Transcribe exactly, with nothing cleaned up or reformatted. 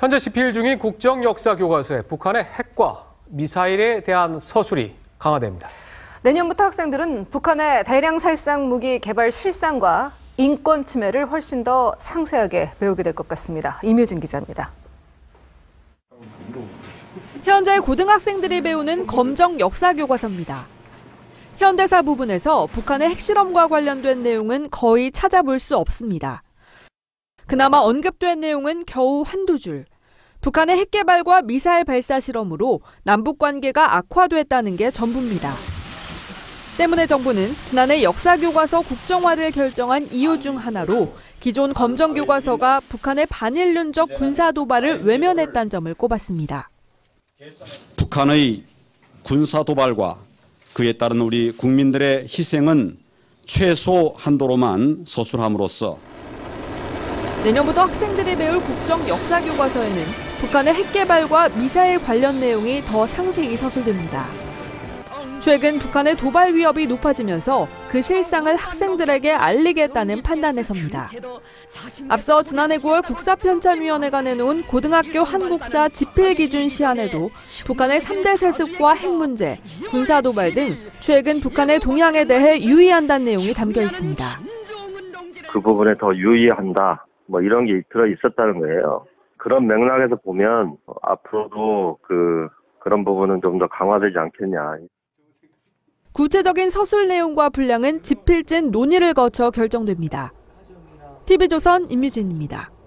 현재 집필 중인 국정역사교과서에 북한의 핵과 미사일에 대한 서술이 강화됩니다. 내년부터 학생들은 북한의 대량 살상 무기 개발 실상과 인권 침해를 훨씬 더 상세하게 배우게 될 것 같습니다. 임효진 기자입니다. 현재 고등학생들이 배우는 검정 역사 교과서입니다. 현대사 부분에서 북한의 핵실험과 관련된 내용은 거의 찾아볼 수 없습니다. 그나마 언급된 내용은 겨우 한두 줄. 북한의 핵 개발과 미사일 발사 실험으로 남북 관계가 악화됐다는 게 전부입니다. 때문에 정부는 지난해 역사교과서 국정화를 결정한 이유 중 하나로 기존 검정교과서가 북한의 반인륜적 군사도발을 외면했다는 점을 꼽았습니다. 북한의 군사도발과 그에 따른 우리 국민들의 희생은 최소 한도로만 서술함으로써 내년부터 학생들이 배울 국정 역사 교과서에는 북한의 핵 개발과 미사일 관련 내용이 더 상세히 서술됩니다. 최근 북한의 도발 위협이 높아지면서 그 실상을 학생들에게 알리겠다는 판단에 섭니다. 앞서 지난해 구월 국사편찬위원회가 내놓은 고등학교 한국사 집필 기준 시안에도 북한의 삼대 세습과 핵 문제, 군사 도발 등 최근 북한의 동향에 대해 유의한다는 내용이 담겨 있습니다. 그 부분에 더 유의한다. 뭐 이런 게 들어 있었다는 거예요. 그런 맥락에서 보면 앞으로도 그 그런 부분은 좀 더 강화되지 않겠냐. 구체적인 서술 내용과 분량은 집필진 논의를 거쳐 결정됩니다. 티비조선 임유진입니다.